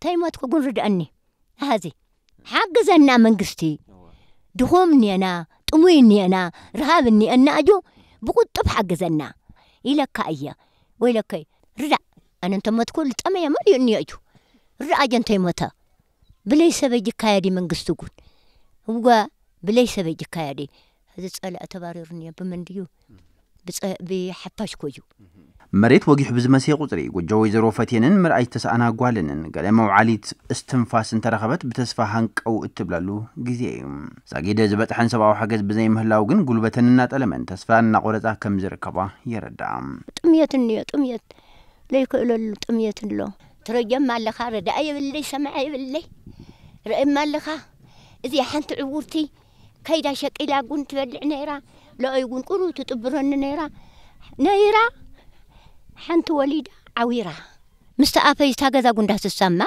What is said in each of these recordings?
تيموت كون رد أني هذه حق زنا منقستي دهومني أنا طمويني أنا رهابني أنا أجو بقطب حق زنا إلك أيه وإلك رد أنا أنت ما تقول تأمي ما ليني أجو رد أجن تيموتها بليس بيجي كاري منقستو كون هو بليس بيجي كاري هذا سؤال أتباررني بمنديو بحباش كوجو مريت وجه بزمسي قطري وجوز روفتين مرأي تسأنا قوالن قال مو عليت استنفاس انترخبت بتسفهنك أو اتبلالو جزيئيم ساقيدة زبت حنسبة وحاجز بزي مهلاوغن قلبتن النات ألمن تسفهن نقورتها كم زركبة يردعم تأمية النية تأمية ليك إلو تأمية اللو ترجم مع اللخا ردأي باللي سمعي باللي رأيم مع اللخا إذي حنت عورتي كيدا شك إلا قنت بدلع نيرا لا يقول كلو تتبرن نيرا نيرا حنت وليد عويرة مستأفي تاجذا قندها السما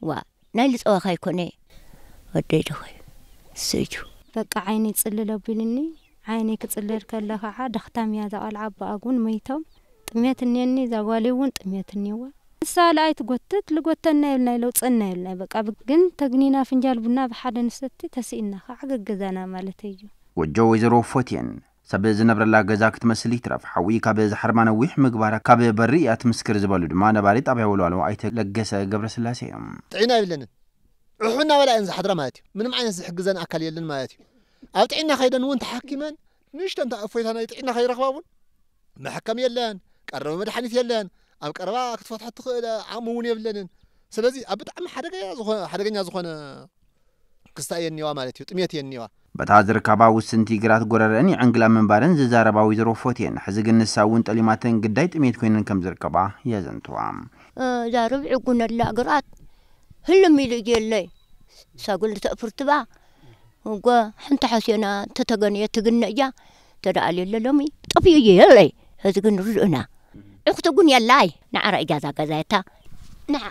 ونالس أخاي كوني وديت أخاي سجوا بقى عيني تسلل بيني عيني كتسلل كله عاد ختام يا ذا العب أقول ميتهم تميتني إني ذا واليون تميتني و السالة تقطت لقطت النيل لو تسنيل بقى بقين تجنينا فنجال بنا بحد نستي تسينا خاعق جذانا مالتيجو وجوز روفتين سبز نبر لا جزاك تمسلي ترف حوي كابز حرمان ويح مقبارة كابي بريات مسكر زبالو دمانا باريت أبي ولو على وعيت لجسا قبر سلاسيهم تعينا يلنا رحنا ولا إنز حضر ماتي من معين حق زن أكل يلنا ماتي أو تعينا خيدا وانت حكيمان مش تنت أفويت أنا تعينا خير أخوابون ما حكم يلنا كرم مدحني يلنا أم كربا كتفت حط عموني يلنا سلازي أبد عم حرقة يا زخنا حرقة يا زخنا قصتي النوا مالتي تميتي النوا بتعذر كباو سنتيغرات غوررني انغلا منبارن ززارباو يزروفوتين حزغن الساون طليماتن قدايت اميت كوينن كمزر كبا يزنتوام زارب عقون لا غرات هلم يلجيلي ساقول تفرتبا وغا حنت حسينا تتغن يتغنجا تدالي للمي طفي يلي حزغن رزنا اختغن يلاي نعرا اجازا غزايتا نعم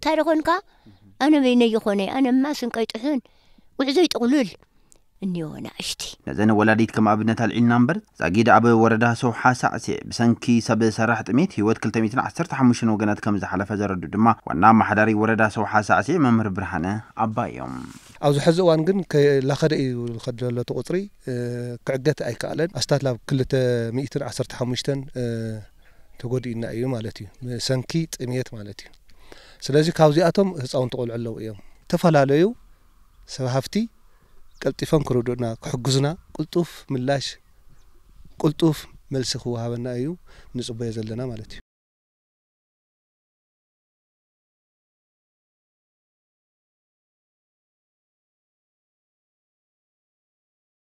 تارخونك أنا بيني يخوني أنا ما سنكيت حين وعزيت قلول إني وأنا أشتي نزين ولاديت كم أبنة العنبر زعيد أبي وردها سوحة ساعة بسنكي سب سرحت ميت هو كل تميتنا عصرت حمشن وجنات كم زحلة فزرد دماء والنام حداري وردها سوحة ساعة ممر برهنة أبا يوم أوز حزق وانجن كلاخري والخجلة تقطري كعجت أي كألن أستطلع كل تميتنا عصرت حمشتن تقول إن أيو مالتي سنكيت إميت مالتي سلازي كاوزياتهم هسأون تقول علو إيام تفعل عليو سبحفتي قلت فهم كرودنا كحجزنا قلتوف ملاش قلتوف ملسخوها بنا أيو نسبة يزلنا مالتي